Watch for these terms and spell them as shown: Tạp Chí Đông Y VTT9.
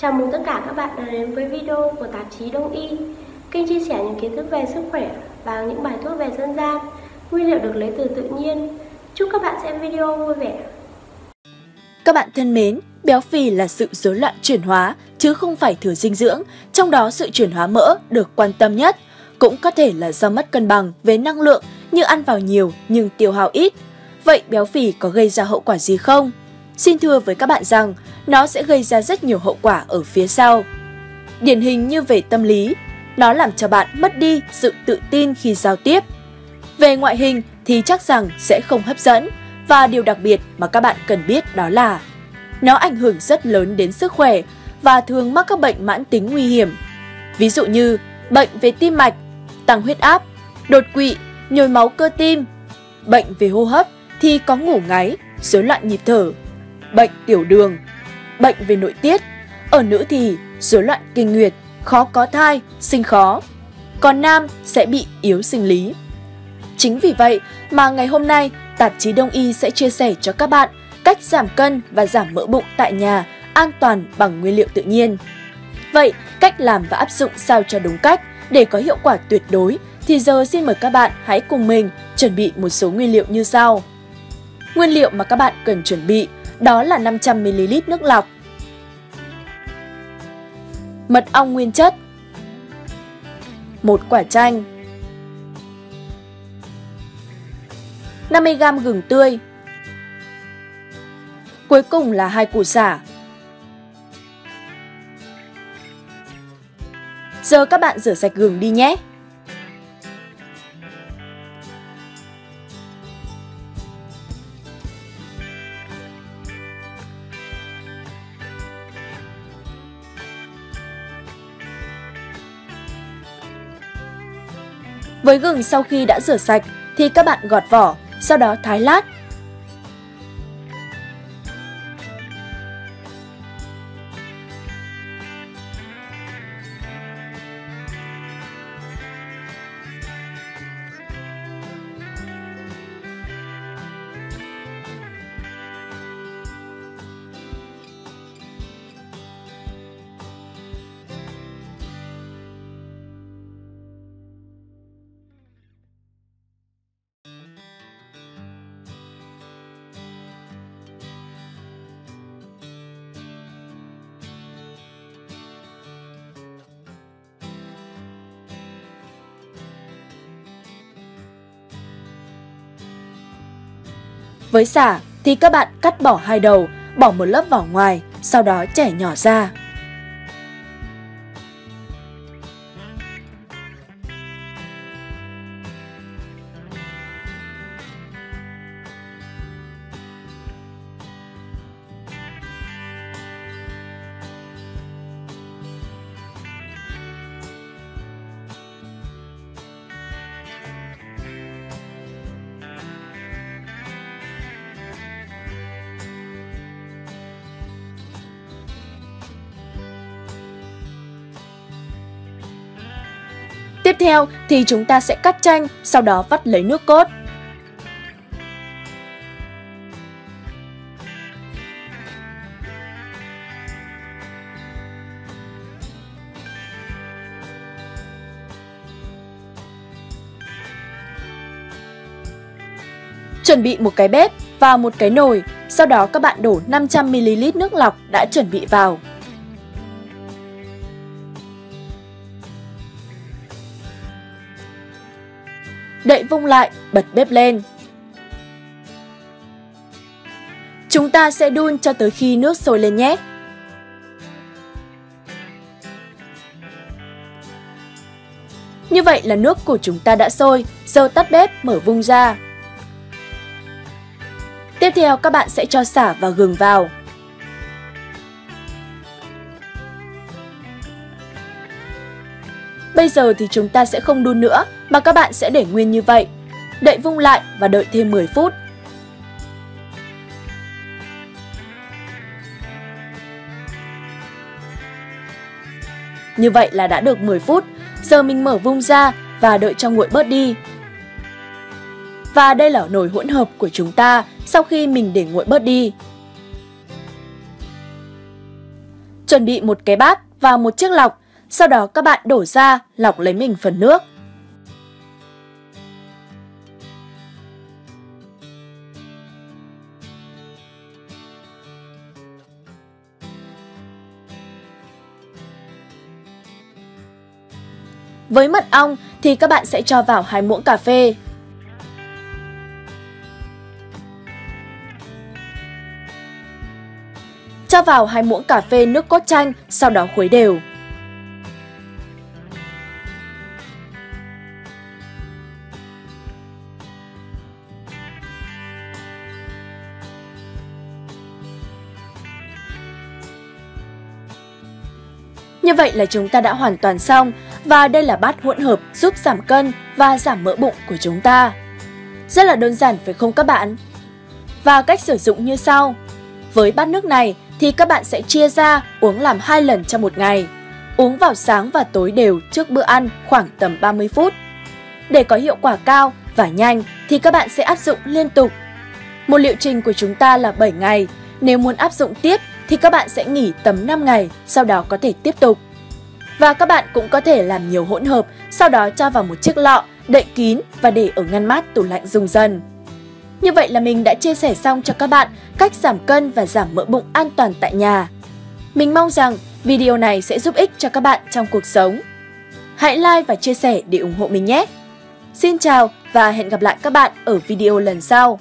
Chào mừng tất cả các bạn đã đến với video của tạp chí Đông Y. Kênh chia sẻ những kiến thức về sức khỏe và những bài thuốc về dân gian, nguyên liệu được lấy từ tự nhiên. Chúc các bạn xem video vui vẻ. Các bạn thân mến, béo phì là sự rối loạn chuyển hóa chứ không phải thừa dinh dưỡng, trong đó sự chuyển hóa mỡ được quan tâm nhất. Cũng có thể là do mất cân bằng về năng lượng như ăn vào nhiều nhưng tiêu hao ít. Vậy béo phì có gây ra hậu quả gì không? Xin thưa với các bạn rằng, nó sẽ gây ra rất nhiều hậu quả ở phía sau. Điển hình như về tâm lý, nó làm cho bạn mất đi sự tự tin khi giao tiếp. Về ngoại hình thì chắc rằng sẽ không hấp dẫn, và điều đặc biệt mà các bạn cần biết đó là nó ảnh hưởng rất lớn đến sức khỏe và thường mắc các bệnh mãn tính nguy hiểm. Ví dụ như bệnh về tim mạch, tăng huyết áp, đột quỵ, nhồi máu cơ tim, bệnh về hô hấp thì có ngủ ngáy, rối loạn nhịp thở, bệnh tiểu đường, bệnh về nội tiết, ở nữ thì rối loạn kinh nguyệt, khó có thai, sinh khó, còn nam sẽ bị yếu sinh lý. Chính vì vậy mà ngày hôm nay, tạp chí Đông Y sẽ chia sẻ cho các bạn cách giảm cân và giảm mỡ bụng tại nhà an toàn bằng nguyên liệu tự nhiên. Vậy, cách làm và áp dụng sao cho đúng cách để có hiệu quả tuyệt đối thì giờ xin mời các bạn hãy cùng mình chuẩn bị một số nguyên liệu như sau. Nguyên liệu mà các bạn cần chuẩn bị đó là 500 ml nước lọc, mật ong nguyên chất, một quả chanh, 50 g gừng tươi, cuối cùng là 2 củ sả. Giờ các bạn rửa sạch gừng đi nhé. Với gừng sau khi đã rửa sạch thì các bạn gọt vỏ, sau đó thái lát. Với sả thì các bạn cắt bỏ 2 đầu, bỏ một lớp vỏ ngoài, sau đó chẻ nhỏ ra. Tiếp theo thì chúng ta sẽ cắt chanh, sau đó vắt lấy nước cốt. Chuẩn bị một cái bếp và một cái nồi, sau đó các bạn đổ 500 ml nước lọc đã chuẩn bị vào. Đậy vung lại, bật bếp lên. Chúng ta sẽ đun cho tới khi nước sôi lên nhé. Như vậy là nước của chúng ta đã sôi, giờ tắt bếp, mở vung ra. Tiếp theo các bạn sẽ cho sả và gừng vào. Bây giờ thì chúng ta sẽ không đun nữa, mà các bạn sẽ để nguyên như vậy. Đậy vung lại và đợi thêm 10 phút. Như vậy là đã được 10 phút. Giờ mình mở vung ra và đợi cho nguội bớt đi. Và đây là nồi hỗn hợp của chúng ta sau khi mình để nguội bớt đi. Chuẩn bị một cái bát và một chiếc lọc, sau đó các bạn đổ ra lọc lấy mình phần nước. Với mật ong thì các bạn sẽ cho vào 2 muỗng cà phê. Cho vào 2 muỗng cà phê nước cốt chanh, sau đó khuấy đều. Như vậy là chúng ta đã hoàn toàn xong và đây là bát hỗn hợp giúp giảm cân và giảm mỡ bụng của chúng ta. Rất là đơn giản phải không các bạn? Và cách sử dụng như sau. Với bát nước này thì các bạn sẽ chia ra uống làm 2 lần trong một ngày. Uống vào sáng và tối đều trước bữa ăn khoảng tầm 30 phút. Để có hiệu quả cao và nhanh thì các bạn sẽ áp dụng liên tục. Một liệu trình của chúng ta là 7 ngày. Nếu muốn áp dụng tiếp thì các bạn sẽ nghỉ tầm 5 ngày, sau đó có thể tiếp tục. Và các bạn cũng có thể làm nhiều hỗn hợp, sau đó cho vào một chiếc lọ, đậy kín và để ở ngăn mát tủ lạnh dùng dần. Như vậy là mình đã chia sẻ xong cho các bạn cách giảm cân và giảm mỡ bụng an toàn tại nhà. Mình mong rằng video này sẽ giúp ích cho các bạn trong cuộc sống. Hãy like và chia sẻ để ủng hộ mình nhé! Xin chào và hẹn gặp lại các bạn ở video lần sau!